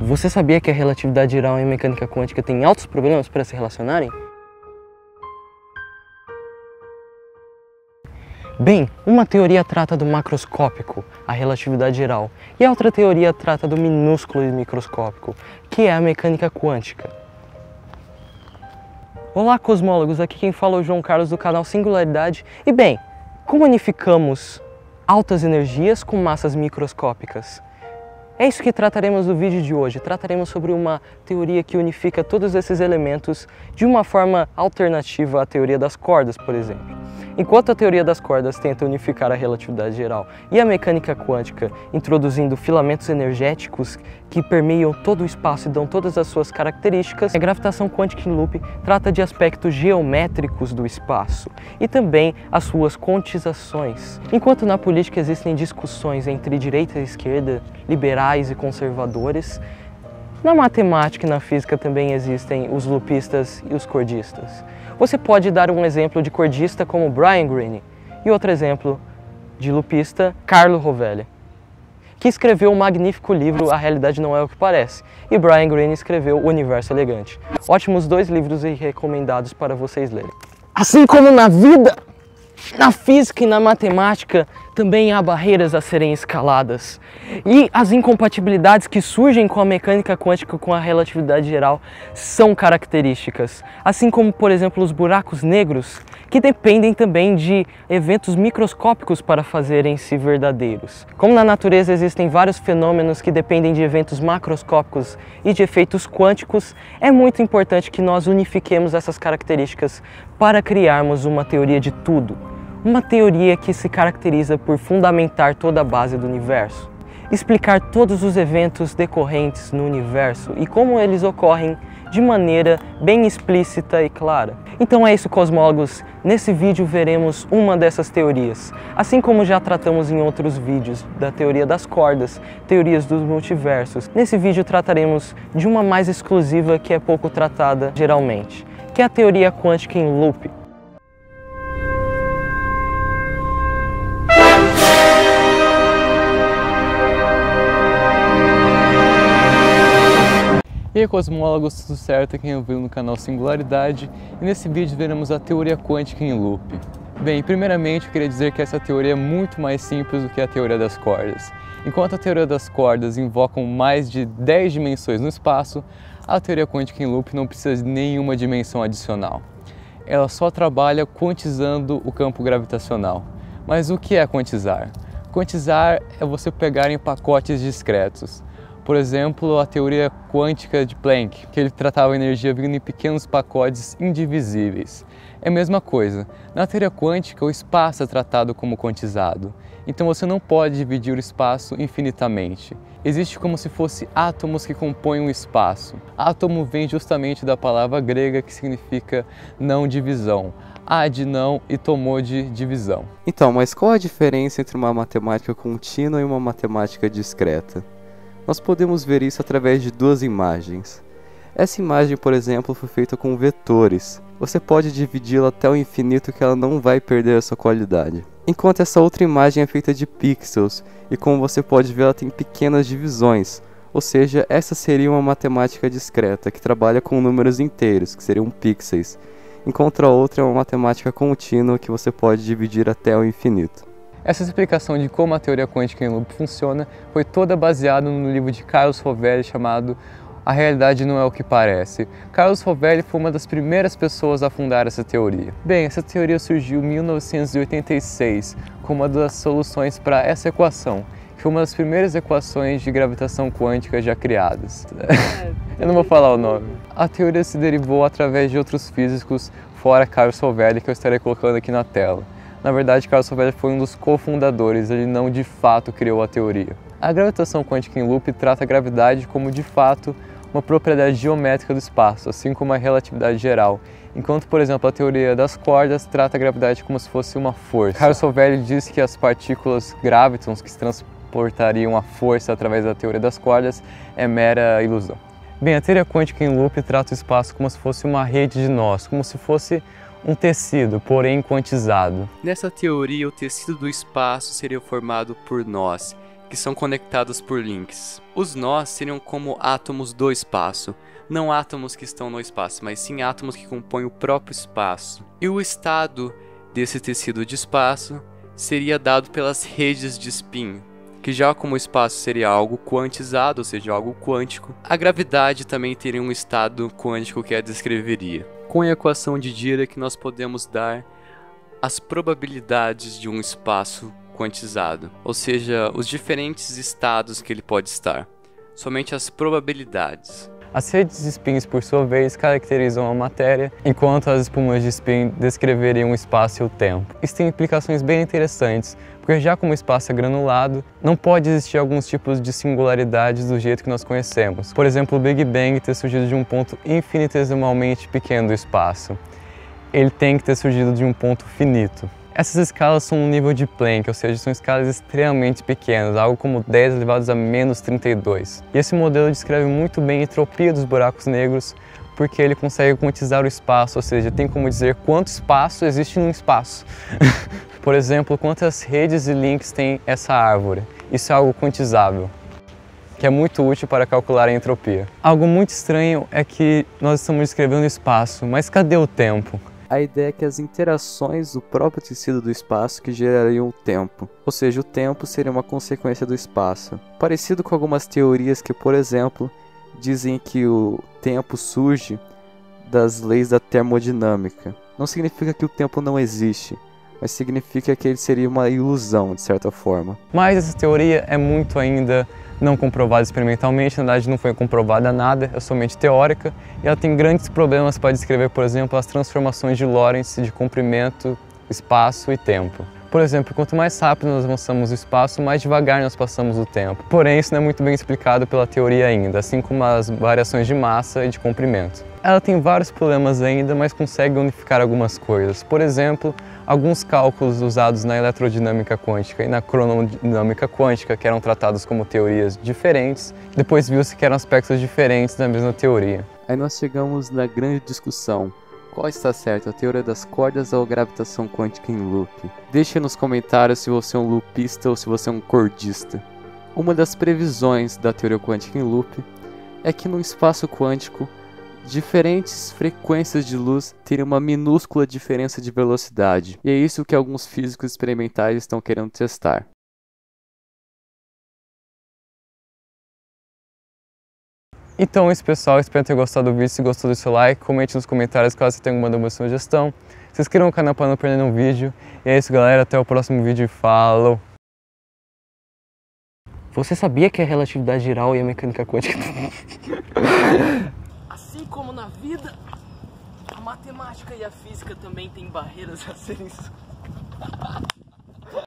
Você sabia que a relatividade geral e a mecânica quântica têm altos problemas para se relacionarem? Bem, uma teoria trata do macroscópico, a relatividade geral, e a outra teoria trata do minúsculo e microscópico, que é a mecânica quântica. Olá, cosmólogos! Aqui quem fala é o João Carlos do canal Singularidade. E bem, como unificamos altas energias com massas microscópicas? É isso que trataremos no vídeo de hoje. Trataremos sobre uma teoria que unifica todos esses elementos de uma forma alternativa à teoria das cordas, por exemplo. Enquanto a teoria das cordas tenta unificar a relatividade geral e a mecânica quântica, introduzindo filamentos energéticos que permeiam todo o espaço e dão todas as suas características, a gravitação quântica em loop trata de aspectos geométricos do espaço e também as suas quantizações. Enquanto na política existem discussões entre direita e esquerda, liberais e conservadores, na matemática e na física também existem os loopistas e os cordistas. Você pode dar um exemplo de cordista como Brian Greene e outro exemplo de loopista, Carlo Rovelli, que escreveu o magnífico livro A Realidade Não É O Que Parece, e Brian Greene escreveu O Universo Elegante. Ótimos dois livros e recomendados para vocês lerem. Assim como na vida, na física e na matemática, também há barreiras a serem escaladas. E as incompatibilidades que surgem com a mecânica quântica com a relatividade geral são características. Assim como, por exemplo, os buracos negros, que dependem também de eventos microscópicos para fazerem-se verdadeiros. Como na natureza existem vários fenômenos que dependem de eventos macroscópicos e de efeitos quânticos, é muito importante que nós unifiquemos essas características para criarmos uma teoria de tudo. Uma teoria que se caracteriza por fundamentar toda a base do universo, explicar todos os eventos decorrentes no universo e como eles ocorrem de maneira bem explícita e clara. Então é isso, cosmólogos. Nesse vídeo veremos uma dessas teorias, assim como já tratamos em outros vídeos da teoria das cordas, teorias dos multiversos. Nesse vídeo trataremos de uma mais exclusiva que é pouco tratada geralmente, que é a teoria quântica em loop. E aí, cosmólogos, tudo certo? Aqui eu vi no canal Singularidade, e nesse vídeo veremos a teoria quântica em loop. Bem, primeiramente eu queria dizer que essa teoria é muito mais simples do que a teoria das cordas. Enquanto a teoria das cordas invocam mais de 10 dimensões no espaço, a teoria quântica em loop não precisa de nenhuma dimensão adicional. Ela só trabalha quantizando o campo gravitacional. Mas o que é quantizar? Quantizar é você pegar em pacotes discretos. Por exemplo, a teoria quântica de Planck, que ele tratava a energia vindo em pequenos pacotes indivisíveis. É a mesma coisa. Na teoria quântica, o espaço é tratado como quantizado. Então você não pode dividir o espaço infinitamente. Existe como se fosse átomos que compõem o espaço. Átomo vem justamente da palavra grega que significa não divisão. A de não e tomou de divisão. Então, mas qual a diferença entre uma matemática contínua e uma matemática discreta? Nós podemos ver isso através de duas imagens. Essa imagem, por exemplo, foi feita com vetores. Você pode dividi-la até o infinito que ela não vai perder a sua qualidade. Enquanto essa outra imagem é feita de pixels, e como você pode ver, ela tem pequenas divisões. Ou seja, essa seria uma matemática discreta, que trabalha com números inteiros, que seriam pixels. Enquanto a outra é uma matemática contínua, que você pode dividir até o infinito. Essa explicação de como a teoria quântica em loop funciona foi toda baseada no livro de Carlo Rovelli chamado A Realidade Não É O Que Parece. Carlo Rovelli foi uma das primeiras pessoas a fundar essa teoria. Bem, essa teoria surgiu em 1986 como uma das soluções para essa equação, que foi uma das primeiras equações de gravitação quântica já criadas. Eu não vou falar o nome. A teoria se derivou através de outros físicos fora Carlo Rovelli, que eu estarei colocando aqui na tela. Na verdade, Carlo Rovelli foi um dos cofundadores, ele não de fato criou a teoria. A gravitação quântica em loop trata a gravidade como de fato uma propriedade geométrica do espaço, assim como a relatividade geral, enquanto, por exemplo, a teoria das cordas trata a gravidade como se fosse uma força. Carlo Rovelli diz que as partículas gravitons que se transportariam a força através da teoria das cordas é mera ilusão. Bem, a teoria quântica em loop trata o espaço como se fosse uma rede de nós, como se fosse um tecido, porém quantizado. Nessa teoria, o tecido do espaço seria formado por nós, que são conectados por links. Os nós seriam como átomos do espaço, não átomos que estão no espaço, mas sim átomos que compõem o próprio espaço. E o estado desse tecido de espaço seria dado pelas redes de spin, que já como o espaço seria algo quantizado, ou seja, algo quântico, a gravidade também teria um estado quântico que a descreveria. Com a equação de Dirac nós podemos dar as probabilidades de um espaço quantizado, ou seja, os diferentes estados que ele pode estar, somente as probabilidades. As redes de spins, por sua vez, caracterizam a matéria, enquanto as espumas de spin descreveriam o espaço e o tempo. Isso tem implicações bem interessantes, porque já como o espaço é granulado, não pode existir alguns tipos de singularidades do jeito que nós conhecemos. Por exemplo, o Big Bang ter surgido de um ponto infinitesimalmente pequeno do espaço. Ele tem que ter surgido de um ponto finito. Essas escalas são um nível de Planck, ou seja, são escalas extremamente pequenas, algo como 10 elevados a menos 32. E esse modelo descreve muito bem a entropia dos buracos negros, porque ele consegue quantizar o espaço, ou seja, tem como dizer quanto espaço existe num espaço. Por exemplo, quantas redes e links tem essa árvore. Isso é algo quantizável, que é muito útil para calcular a entropia. Algo muito estranho é que nós estamos descrevendo o espaço, mas cadê o tempo? A ideia é que as interações do próprio tecido do espaço que gerariam o tempo, ou seja, o tempo seria uma consequência do espaço. Parecido com algumas teorias que, por exemplo, dizem que o tempo surge das leis da termodinâmica. Não significa que o tempo não existe, mas significa que ele seria uma ilusão, de certa forma. Mas essa teoria é muito ainda não comprovada experimentalmente, na verdade não foi comprovada nada, é somente teórica, e ela tem grandes problemas para descrever, por exemplo, as transformações de Lorentz de comprimento, espaço e tempo. Por exemplo, quanto mais rápido nós avançamos o espaço, mais devagar nós passamos o tempo. Porém, isso não é muito bem explicado pela teoria ainda, assim como as variações de massa e de comprimento. Ela tem vários problemas ainda, mas consegue unificar algumas coisas. Por exemplo, alguns cálculos usados na eletrodinâmica quântica e na cronodinâmica quântica, que eram tratados como teorias diferentes, depois viu-se que eram aspectos diferentes da mesma teoria. Aí nós chegamos na grande discussão. Qual está certo, a teoria das cordas ou a gravitação quântica em loop? Deixe nos comentários se você é um loopista ou se você é um cordista. Uma das previsões da teoria quântica em loop é que num espaço quântico, diferentes frequências de luz teriam uma minúscula diferença de velocidade. E é isso que alguns físicos experimentais estão querendo testar. Então é isso, pessoal, espero ter gostado do vídeo. Se gostou, deixa o like, comente nos comentários caso você tenha alguma sugestão. Se inscreva no canal para não perder nenhum vídeo. E é isso, galera, até o próximo vídeo e falou! Você sabia que a relatividade geral e a mecânica quântica... Assim como na vida, a matemática e a física também têm barreiras a serem